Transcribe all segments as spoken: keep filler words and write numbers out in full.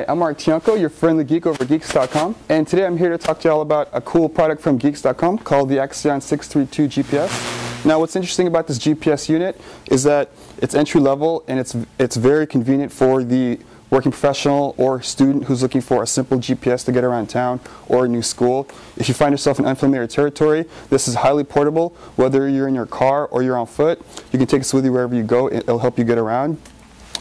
Hi, I'm Mark Tianco, your friendly geek over Geeks dot com, and today I'm here to talk to you all about a cool product from Geeks dot com called the Axion six thirty-two G P S. Now what's interesting about this G P S unit is that it's entry level and it's, it's very convenient for the working professional or student who's looking for a simple G P S to get around town or a new school. If you find yourself in unfamiliar territory, this is highly portable. Whether you're in your car or you're on foot, you can take this with you wherever you go. It'll help you get around.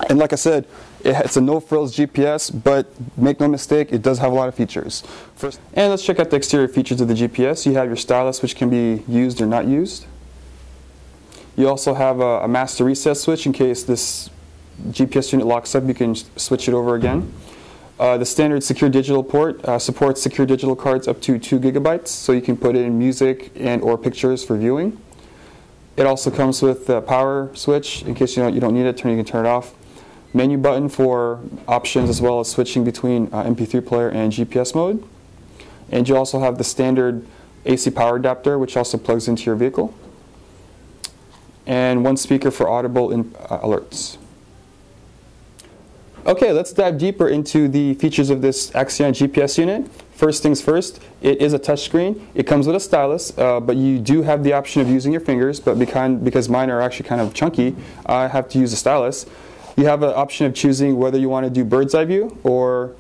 And like I said, it's a no-frills G P S, but make no mistake, it does have a lot of features. First, and let's check out the exterior features of the G P S. You have your stylus, which can be used or not used. You also have a, a master reset switch in case this G P S unit locks up, you can switch it over again. Uh, the standard secure digital port uh, supports secure digital cards up to two gigabytes, so you can put in music and or pictures for viewing. It also comes with a power switch in case you don't, you don't need it. Turn you can turn it off. Menu button for options as well as switching between uh, M P three player and G P S mode. And you also have the standard A C power adapter, which also plugs into your vehicle. And one speaker for audible in, uh, alerts. Okay, let's dive deeper into the features of this Axion G P S unit. First things first, it is a touchscreen. It comes with a stylus, uh, but you do have the option of using your fingers, but because mine are actually kind of chunky, I have to use a stylus. You have an option of choosing whether you want to do bird's eye view or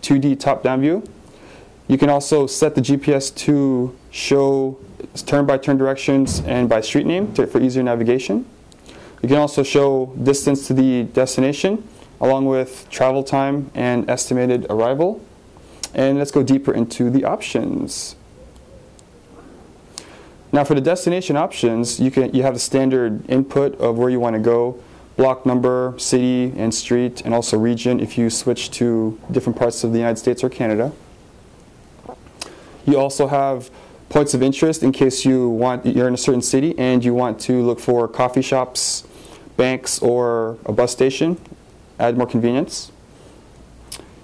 two D top-down view. You can also set the G P S to show turn-by-turn directions and by street name to, for easier navigation. You can also show distance to the destination, along with travel time and estimated arrival. And let's go deeper into the options. Now for the destination options, you can you have the standard input of where you want to go, block number, city and street, and also region if you switch to different parts of the United States or Canada. You also have points of interest in case you want, you're in a certain city and you want to look for coffee shops, banks, or a bus station. Add more convenience.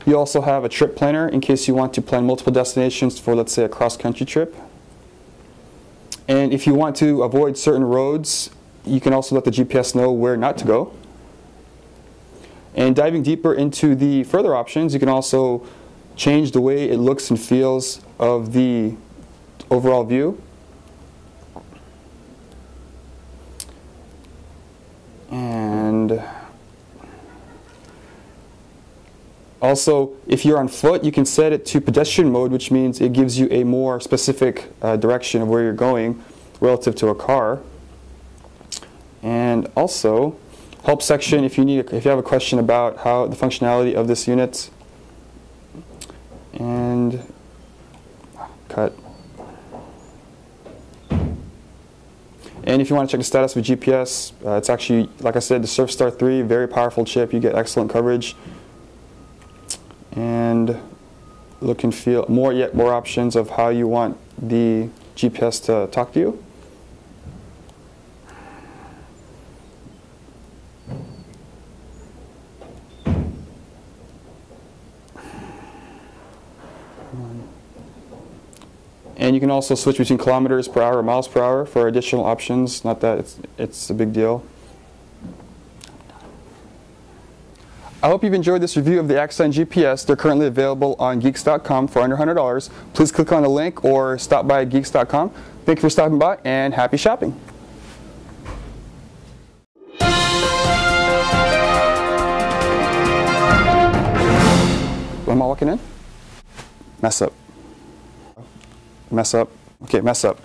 You also have a trip planner in case you want to plan multiple destinations for, let's say, a cross-country trip. And if you want to avoid certain roads, you can also let the G P S know where not to go. And diving deeper into the further options, you can also change the way it looks and feels of the overall view. And also, if you're on foot, you can set it to pedestrian mode, which means it gives you a more specific uh, direction of where you're going relative to a car. And also, help section if you need, if you have a question about how the functionality of this unit. And cut. And if you want to check the status of your G P S, uh, it's actually, like I said, the SurfStar three, very powerful chip. You get excellent coverage. And look and feel, more yet more options of how you want the G P S to talk to you. And you can also switch between kilometers per hour or miles per hour for additional options. Not that it's, it's a big deal. I hope you've enjoyed this review of the Axion G P S. They're currently available on Geeks dot com for under one hundred dollars. Please click on the link or stop by at Geeks dot com. Thank you for stopping by and happy shopping. Am I walking in? Mess up. Mess up. Okay, mess up.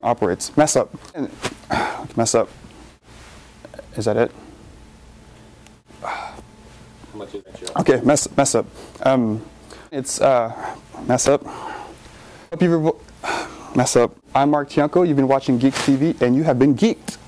Operates. Mess up. Mess up. Is that it? Okay, mess mess up. Um, it's uh, mess up. Hope you've mess up. I'm Mark Tianco. You've been watching Geek T V, and you have been geeked.